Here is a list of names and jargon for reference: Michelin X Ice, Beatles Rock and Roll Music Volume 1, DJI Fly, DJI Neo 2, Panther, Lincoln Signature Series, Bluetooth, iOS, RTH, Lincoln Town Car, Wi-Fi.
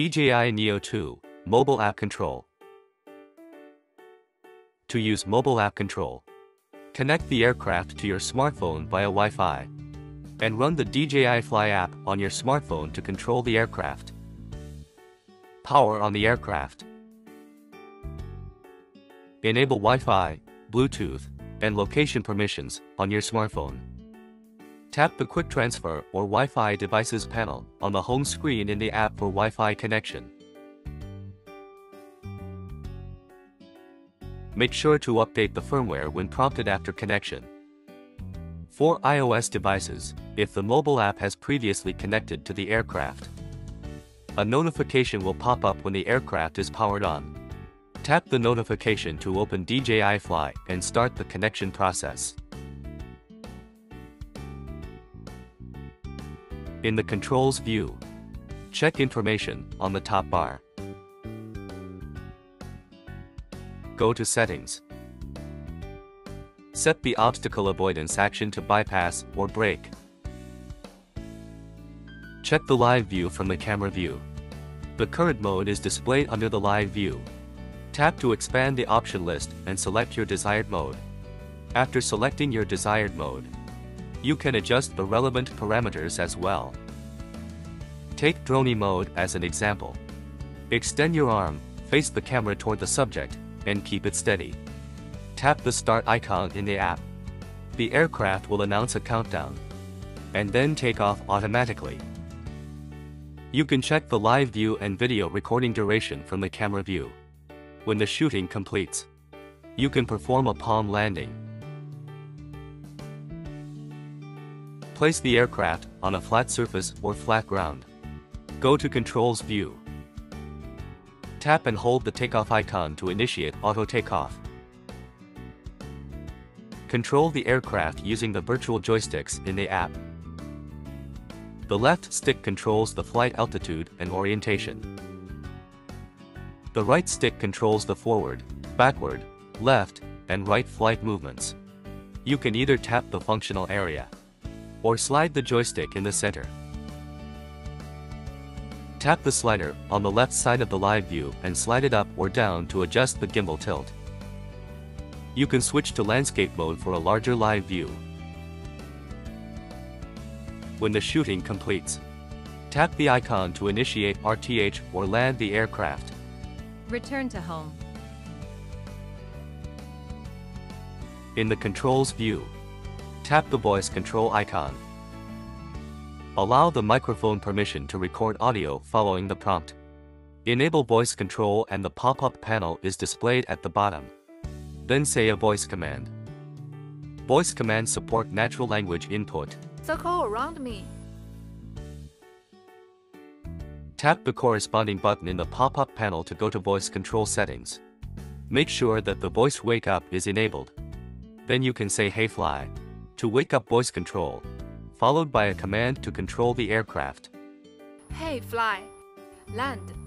DJI Neo 2 Mobile App Control. To use mobile app control, connect the aircraft to your smartphone via Wi-Fi, and run the DJI Fly app on your smartphone to control the aircraft. Power on the aircraft. Enable Wi-Fi, Bluetooth, and location permissions on your smartphone. Tap the Quick Transfer or Wi-Fi Devices panel on the home screen in the app for Wi-Fi connection. Make sure to update the firmware when prompted after connection. For iOS devices, if the mobile app has previously connected to the aircraft, a notification will pop up when the aircraft is powered on. Tap the notification to open DJI Fly and start the connection process. In the Controls view, check Information on the top bar. Go to Settings. Set the obstacle avoidance action to bypass or brake. Check the live view from the camera view. The current mode is displayed under the live view. Tap to expand the option list and select your desired mode. After selecting your desired mode, you can adjust the relevant parameters as well. Take drone mode as an example. Extend your arm, face the camera toward the subject, and keep it steady. Tap the start icon in the app. The aircraft will announce a countdown, and then take off automatically. You can check the live view and video recording duration from the camera view. When the shooting completes, you can perform a palm landing. Place the aircraft on a flat surface or flat ground. Go to Controls view. Tap and hold the takeoff icon to initiate auto takeoff. Control the aircraft using the virtual joysticks in the app. The left stick controls the flight altitude and orientation. The right stick controls the forward, backward, left, and right flight movements. You can either tap the functional area or slide the joystick in the center. Tap the slider on the left side of the live view and slide it up or down to adjust the gimbal tilt. You can switch to landscape mode for a larger live view. When the shooting completes, tap the icon to initiate RTH or land the aircraft. Return to home. In the Controls view, tap the voice control icon. Allow the microphone permission to record audio following the prompt. Enable voice control and the pop-up panel is displayed at the bottom. Then say a voice command. Voice commands support natural language input. Circle around me. Tap the corresponding button in the pop-up panel to go to voice control settings. Make sure that the voice wake up is enabled. Then you can say "Hey Fly" to wake up voice control, followed by a command to control the aircraft. Hey Fly, land.